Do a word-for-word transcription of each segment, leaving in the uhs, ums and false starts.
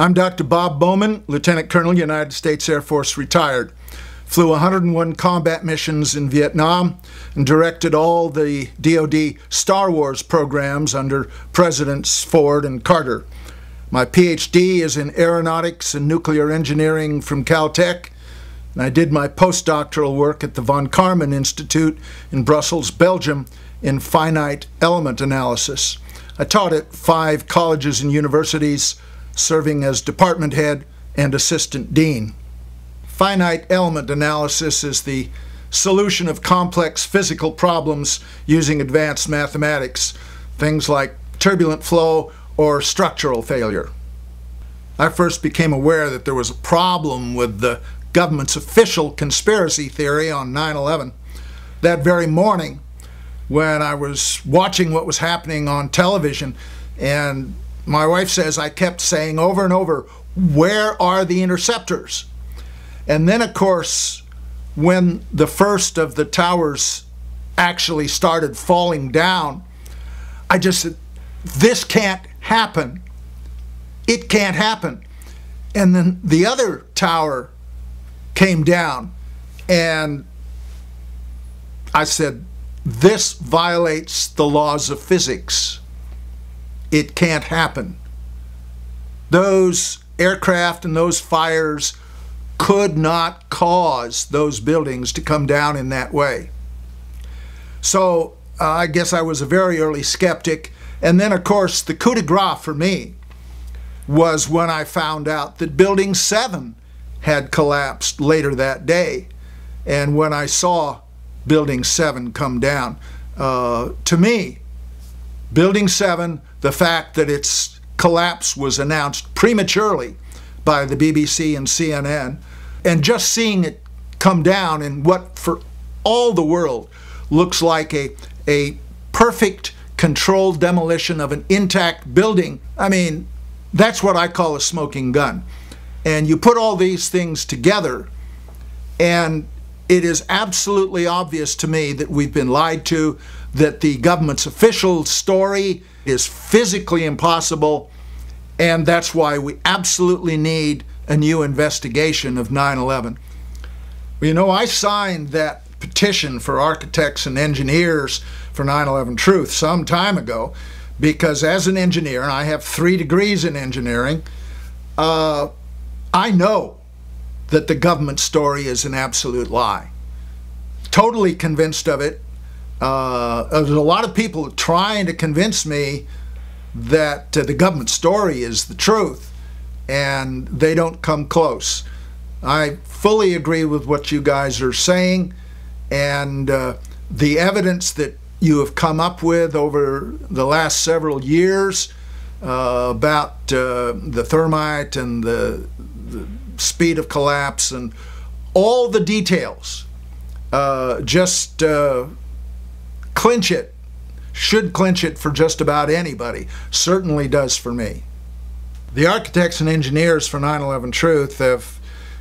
I'm Doctor Bob Bowman, Lieutenant Colonel, United States Air Force, retired. Flew one hundred and one combat missions in Vietnam and directed all the D O D Star Wars programs under Presidents Ford and Carter. My P H D is in aeronautics and nuclear engineering from Caltech, and I did my postdoctoral work at the Von Karman Institute in Brussels, Belgium, in finite element analysis. I taught at five colleges and universities, serving as department head and assistant dean. Finite element analysis is the solution of complex physical problems using advanced mathematics, things like turbulent flow or structural failure. I first became aware that there was a problem with the government's official conspiracy theory on nine eleven that very morning when I was watching what was happening on television, and my wife says I kept saying over and over, "Where are the interceptors?" And then, of course, when the first of the towers actually started falling down, I just said, this can't happen. It can't happen. And then the other tower came down, and I said, this violates the laws of physics. It can't happen. Those aircraft and those fires could not cause those buildings to come down in that way. So uh, I guess I was a very early skeptic. And then, of course, the coup de grace for me was when I found out that Building seven had collapsed later that day. And when I saw Building seven come down, uh, to me, Building seven, the fact that its collapse was announced prematurely by the B B C and C N N, and just seeing it come down in what for all the world looks like a, a perfect controlled demolition of an intact building, I mean, that's what I call a smoking gun. And you put all these things together, and it is absolutely obvious to me that we've been lied to, that the government's official story is physically impossible, and that's why we absolutely need a new investigation of nine eleven. You know, I signed that petition for architects and engineers for nine eleven Truth some time ago, because as an engineer, and I have three degrees in engineering, uh, I know that the government story is an absolute lie. Totally convinced of it. Uh, there's a lot of people trying to convince me that uh, the government story is the truth, and they don't come close. I fully agree with what you guys are saying, and uh, the evidence that you have come up with over the last several years uh, about uh, the thermite and the, the speed of collapse and all the details uh, just uh, clinch it. Should clinch it for just about anybody. Certainly does for me. The architects and engineers for nine eleven Truth have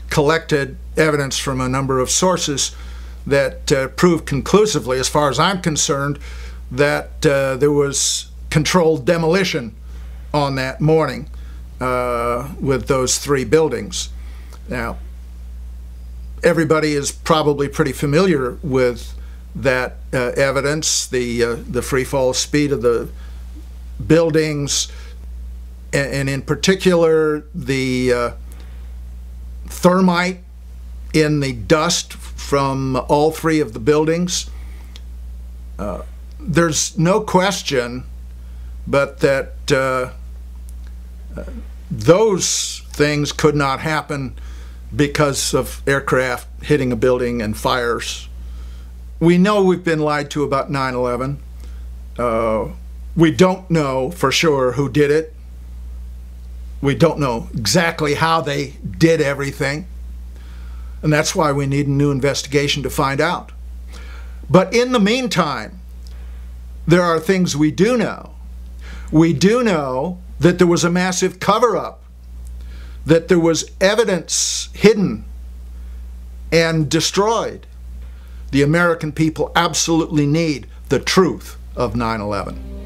collected evidence from a number of sources that uh, prove conclusively, as far as I'm concerned, that uh, there was controlled demolition on that morning uh, with those three buildings. Now, everybody is probably pretty familiar with that uh, evidence, the, uh, the free fall speed of the buildings, and, and in particular the uh, thermite in the dust from all three of the buildings. Uh, there's no question but that uh, those things could not happen because of aircraft hitting a building and fires. We know we've been lied to about nine eleven. Uh, we don't know for sure who did it. We don't know exactly how they did everything. And that's why we need a new investigation to find out. But in the meantime, there are things we do know. We do know that there was a massive cover-up, that there was evidence hidden and destroyed. The American people absolutely need the truth of nine eleven.